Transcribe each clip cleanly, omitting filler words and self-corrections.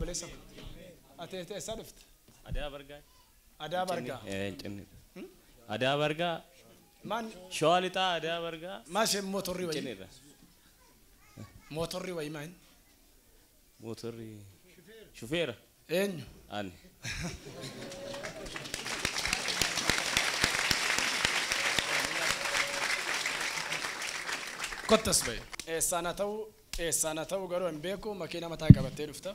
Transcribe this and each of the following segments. بليسك أتيت سرفت أدا برجع أدا برجع أدا برجع من شواليتا أدا برجع ماشي موتوري وين موتوري وين مين موتوري شوفير إني أنا كتس بي إيه سنة تو قالوا إمبيكو ما كنا متاعك بتعرفته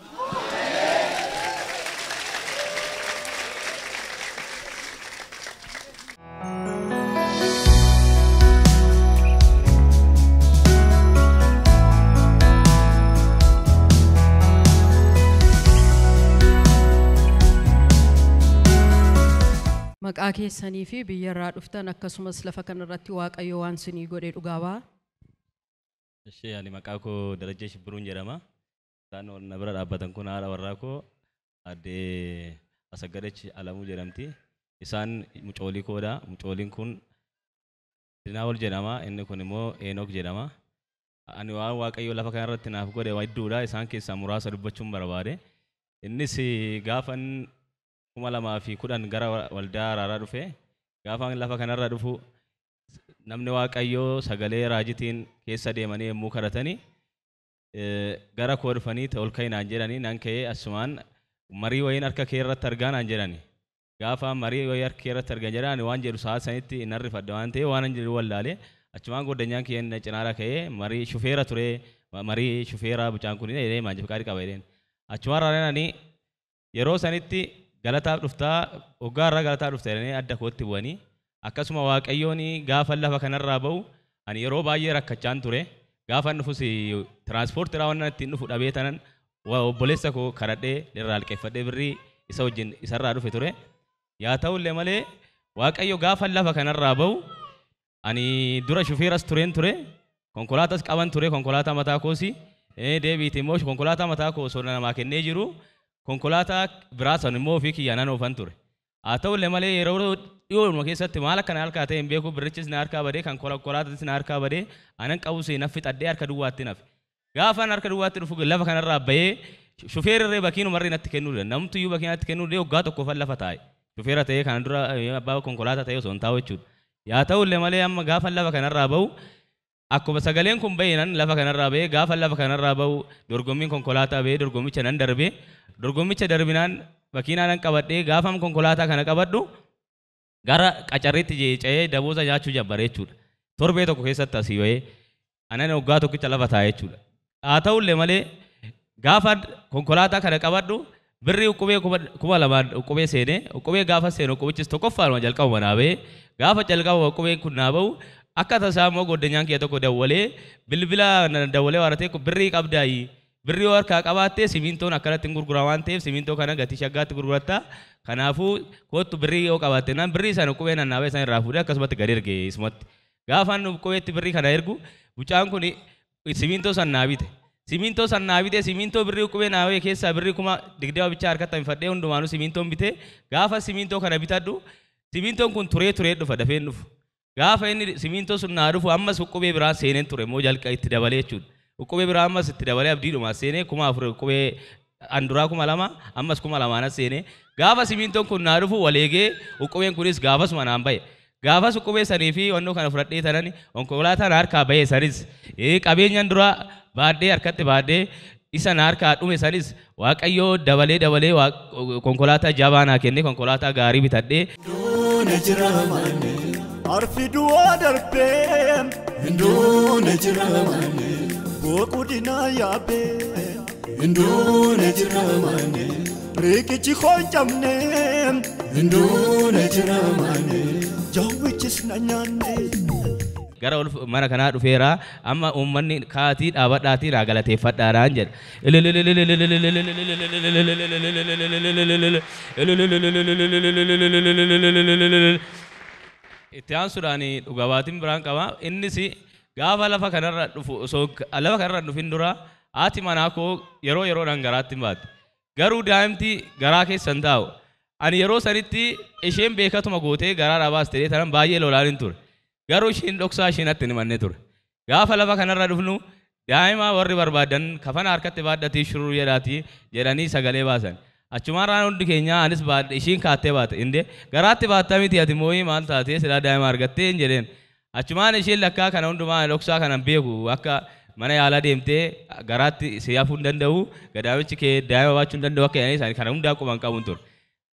مكاكي سنيفي بيراد أفتان أكسمس لفكان الرتواق أيوان سني قرير أقوى Sheikh Ali makaku derajah seburung jerama, tanor nabrat abatangku nara warraku, ade asagarec alamu jeramti, isan mucoli koda, mucolin kun, tinawal jerama, enne kunemo enok jerama, anuwa wakayu lafakan rat tinafku de waidura, isan ke samurasa rubacum barabade, inni si gafan kumala maafi kudan gara walda raradufe, gafan lafakan raradufu. Namni waaqayyoo sagalee raajitiin keessa deemanii mukaratanii gara koorfanii tolkainaan jedhanii nan ka'ee asumaan marii wayin harka kee irratti argaan an jedhanii gaafa marii wayin harka kee irratti argaan jedhanii waan jedhu sa'a sanitti hin arrifadda waan ta'ee waan jedhu wallaalee achumaan goddanyaan kee na cinaara ka'ee marii shufeera ture marii shufeera bucaan kun hin jedhee maanjii faqaadii qaba jedheen achumaan raananii yeroo sanitti galataaf dhuftaa ogaa irraa galataaf dhuftaa jedhanii adda kootti bu'anii. Akkasuma waaqayyooni gaafa lafa kanarraa ba'u ani yeroo baay'ee rakkachaan ture gaafa nuufus tiraanspportiidhaan waan ittiin dhufu dhabee tanan obboleessa koo karadhee irraa alqeeffadhee birrii isa wajjin isarraa dhufe ture. Yaa ta'ullee malee waaqayyo gaafa lafa kanarraa ba'u ani dura shufiiras tureen ture konkolaatas qaban ture konkolaataa mataa koosi deebiitiin immoo konkolaataa mataa koo osoo namaa kennee jiru konkolaataa biraasaan immoo ofii kiyyaanaan oofan ture. Haa ta'ullee malee yeroo Iwaluma keessatti maal akkanaa harkaa ta'een beeku birrichis na harkaa badee kan koraattis na harkaa badee anan qabu seen naffi xaddee harka duwwaatti nafe. Gaafaan harka duwwaatti dhufu lafa kanarraa bahee shufeerri bakiinu marri natti kennuu dha namtu iyyuu bakiin natti kennuu dha hoggaa tokko fan lafa taa'e shufeera ta'ee kan dura abbaa konkolaataa ta'ee osoo hin taa'u jechuudha. Yaa ta'ullee malee amma gaafaan lafa kanarraa ba'u akkuma sagaleen kun bahinan lafa kanarraa bahee gaafaan lafa kanarraa ba'u dorgommiin konkolaataa bahee dorgommicha nan darbee dorgommicha darbinaan bakiinaan an qabadhee gaafaan konkolaataa kana qabadhu. Gara kacariti jecaya daboza jacu jabare cula. Torbe toko kesat tasiwe. Anane oga toko kita lava tae cula. Atau lemale gafad konkolata kada kabadu beri ukube kuba laban ukube sene ukube gafad sene ukube cis toko farma jalkau manabe gafad jalkau ukube kunabau akata sama godenyang kia toko dawale bilbila dawale warate ko beri kabdai. Beri war kakabate siminto nakara tinggur gurawante siminto kana gati syagat gururata kana afu kotu beri okabate nan beri sana kowe nan nawe sana rafuda kasbat garir ge smot gafan kowe ti beri kana ergu bucang kuni siminto san nabite siminto san nabite siminto beri kowe nawe ke sabri kuma digdewa bicar kata mfade undu manu siminto mbite gafa siminto kana bitadu siminto kun ture do fada fenuf gafa ini siminto sun narufu amma sukobe bra senen ture mojal kai ti dabale chud Ukube berama setidak balik abdi rumah sini, kuma afro ukube andura kuma lama, ammas kuma lama anak sini. Gava siminto kun narufu walege, ukube yang kuris gava semua nampai. Gava ukube sarifi, ono kan afro tadi tanani, onkolata nar kabai saris. Kabai nyandura bade arkate bade, isa nar katume saris. Wak ayo dabale wak onkolata jawa anak ini, onkolata gari bitade. Boku dinaya be, Indonesia mana? Rekeci kocam ne, Indonesia mana? Jauh cis nanya ne. Gara mana kanak ufera, amma umman khati awat dati ragalat efat daranjer. Itian surani ugawatim berangkawa ini si. Gaafa lafa kanarra dhufu so lafa kanarra dhufin dura ati manako yeroo dhaan garaatti baate garuu daa'imti garaa keessan taa'u ani yeroo sanitti isheen beekatuma gootee garaa dhaabaastee tanan baay'ee lolaan ture garuu isheen dhoksaa isheen atti himanne ture gaafa lafa kanarra dhufnu Daima warri barbaadan kafan harkatti baadhatii shuruu jedhaatii jedhanii sagalee baasan. Achumaan raan hundi keenya anis ishiin kaattee baate indee garaatti baattaa miti ati mooyii maal taatee silaa daa'ima argattee hin jedheen. Achumaan ishiin lakkaa kana hundumaa dhoksaa kanan beeku akka mana yaalaa deemtee garaatti si hafuu hin danda'u gadaabichi kee daa'ima baachuu hin danda'u akka jedhanii isaanii kana hundaa quban qabuun ture.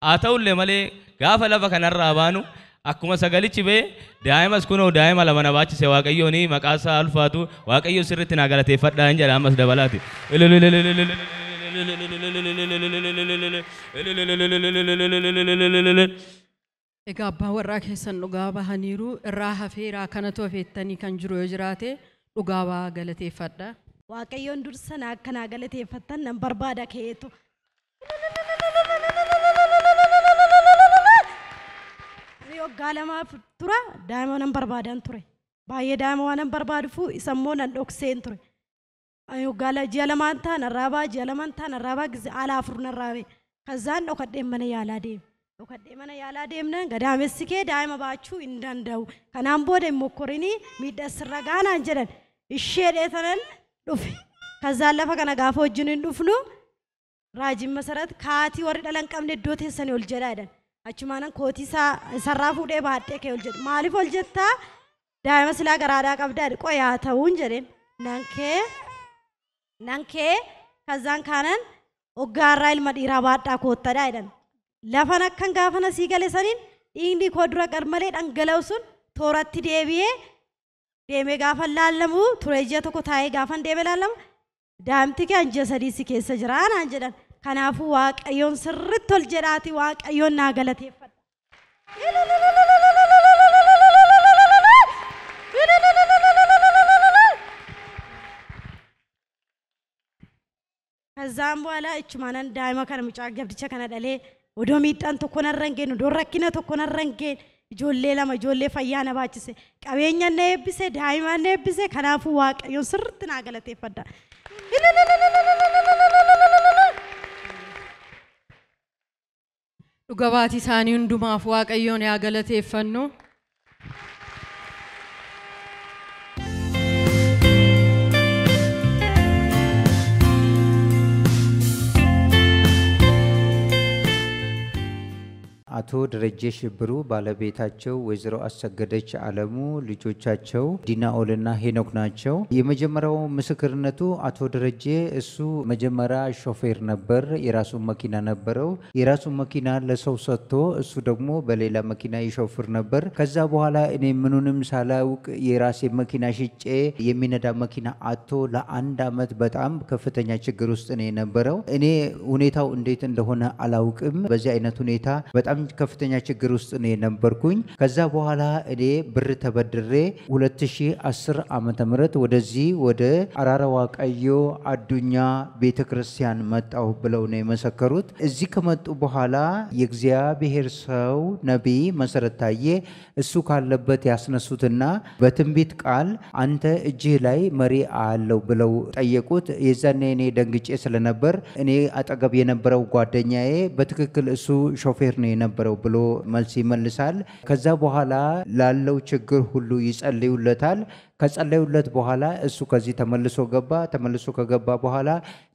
Haa ta'ullee malee gaafa lafa kanarraa baanu akkuma sagalichi ba'e daa'imas kunoo daa'ima lama na baachisee waaqayyoon maqaa isaa alfaatu waaqayyo sirriitti na galateeffadhaa hin jedha ammas dabalaati. Egaa abbaa warraa keessan dhugaa bahaniiru irraa hafee kanatu hafeettanii kan jiru yoo jiraate dhugaa ba'aa galateeffadha. Waaqayyoon dursan akkanaa galateeffattan nan barbaada keetu. Waggaa lamaaf tura daa'ima nan barbaadaan ture. Baay'ee daa'ima waan nan barbaadufu isammoo nan dhokseen ture. Ayo gala ji'a lamaan ta'an arraabaa gize ala afur nan raabee. Kazaan dhokadheen mana yaalaa deemne. Dhokadheen mana yaalaa deemne gadaamessi kee daa'ima baachuu hin danda'u. Kanaan booda immoo korinii miidhaa sirra gaanaan jedhan ishee dheetanan dhufe. Kazaan lafa kana gaafa wajjin hin dhufnu Raajiin Masarat kaatii warri dhala hin qabne iddoo teessanii ol jedhaa jedhan. Achumaan kooti sarraa fuudhee baadhee kee ol jedhe maaliif ol jettaa daa'ima silaa garaadhaa qabdaa qoyaa ta'uun jedheen nankee kazaan kaanan oggaarraa ilma dhiiraa baadhaa koottadhaa jedhan lafan akkan gaafana sii gale saniin dhiigni koo dura garmalee dhangala'u sun tooratti deebi'ee deemee gaafa laallamu turee ji'a tokko taa'ee gaafan deemee laallamu daa'imti kee ji'a sadii si keessa jiraanaan jedhan. Kanaafuu waaqayyoon sirriitti ol jedhaati waaqayyoon naa galateeffadha. Kazaan booda ichumaanan daa'ima kana mucaa gabdicha kana dhalee odoo miidhaan tokko narra hin geenye odoo rakkina tokko narra hin geenye ijoollee lama ijoollee fayyaa na baachise qabeenya na eebbise daa'ima na eebbise kanaafuu waaqayyoon sirriitti naa galateeffadha. Dhugabaati isaanii hundumaaf waaqayyoon yaa galateeffannu. አቶ ደረጀ ሽብሩ ባለቤታቸው ወይዘሮ አሰገደች አለሙ ልጆቻቸው ዲናኦልና ሄኖክ ናቸው። የመጀመሪያው መስክርነቱ አቶ ደረጀ እሱ መጀመሪያ ሾፌር ነበር። የራሱ መኪና ነበረው። የራሱ መኪና ለሰው ሰጥቶ እሱ ደግሞ በሌላ መኪና ይሾፍር ነበር። ከዛ በኋላ እኔ ምንንም ሳላውቅ የራሴ መኪና ሽጬ የሚነዳ መኪና አጥቶ ለአንድ አመት በጣም ከፍተኛ ችግር ውስጥ እኔ ነበረው። እኔ ሁኔታው እንዴት እንደሆነ አላውቅም። በዚህ አይነት ሁኔታ በጣም ከፍተኛ ችግር ውስጥ ነው የነበርኩኝ። ከዛ በኋላ እኔ ብር ተበድሬ 2010 ዓመተ ምህረት ወደዚህ ወደ አራራዋ ቀዮ አዱኛ ቤተክርስቲያን መጣው ብለው ነው የመሰከሩት። እዚህ ከመጡ በኋላ የእግዚአብሔር ሰው ነብይ መሰረት ታዬ እሱ ካለበት ያስነሱትና በትንቢት ቃል አንተ እጅህ ላይ መሪ አለው ብለው ጠየቁት። የዛኔ እኔ ደንግጬ ስለነበር እኔ አጠገብ የነበረው ጓደኛዬ በትክክል እሱ ሾፌር ነው ነበረው ብሎ መልስ ይመልሳል። ከዛ በኋላ ላለው ችግር ሁሉ ይጸልዩለታል። ከጸለዩለት በኋላ እሱ ከዚህ ተመልሶ ገባ። ተመልሶ ከገባ በኋላ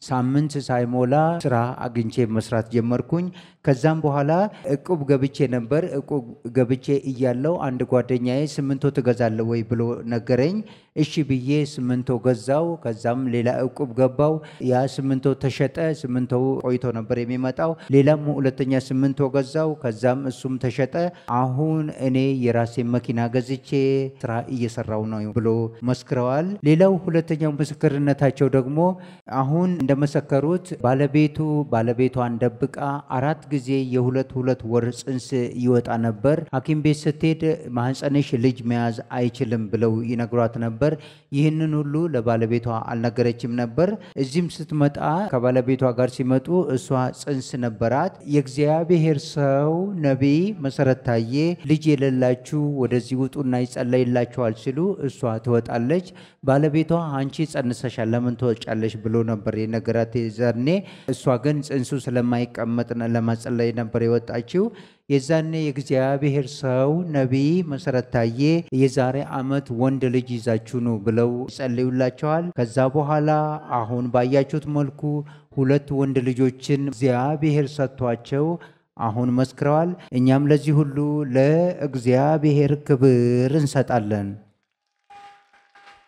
ሳምንት ሳይሞላ ስራ አግኝቼ መስራት ጀመርኩኝ። ከዛም በኋላ እቁብ ገብቼ ነበር። እቁብ ገብቼ እያለው አንድ ጓደኛዬ ስምንቶ ትገዛለህ ወይ ብሎ ነገረኝ። እሺ ብዬ ስምንቶ ገዛው። ከዛም ሌላ እቁብ ገባው። ያ ስምንቶ ተሸጠ። ስምንቶ ቆይቶ ነበር የሚመጣው። ሌላም ሁለተኛ ስምንቶ ገዛው። ከዛም እሱም ተሸጠ። አሁን እኔ የራሴ መኪና ገዝቼ ስራ እየሰራው ነው ብሎ መስክረዋል። ሌላው ሁለተኛው ምስክርነታቸው ደግሞ አሁን እንደመሰከሩት ባለቤቷን ደብቃ 4 ጊዜ የ2 ወር ጽንስ ይወጣ ነበር። ሐኪም ቤት ስትሄድ ማህፀንሽ ልጅ መያዝ አይችልም ብለው ይነግሯት ነበር። ይህንን ሁሉ ለባለቤቷ አልነገረችም ነበር። እዚህም ስትመጣ ከባለቤቷ ጋር ሲመጡ እሷ ጽንስ ነበራት። የእግዚአብሔር ሰው ነብይ መሰረት ታዬ ልጅ የሌላችሁ ወደዚህ ውጡና ይጸለይላችኋል ሲሉ እሷ ትወጣለች። ባለቤቷ አንቺ ጸንሰሻል ለምን ትወጫለሽ ብሎ ነበር የነገራት የዛኔ። እሷ ግን ጽንሱ ስለማይቀመጥ ለማጸለይ ነበር የወጣችው። የዛኔ የእግዚአብሔር ሰው ነቢይ መሰረት ታዬ የዛሬ ዓመት ወንድ ልጅ ይዛችሁ ነው ብለው ጸልዩላቸዋል። ከዛ በኋላ አሁን ባያችሁት መልኩ ሁለት ወንድ ልጆችን እግዚአብሔር ሰጥቷቸው አሁን መስክረዋል። እኛም ለዚህ ሁሉ ለእግዚአብሔር ክብር እንሰጣለን።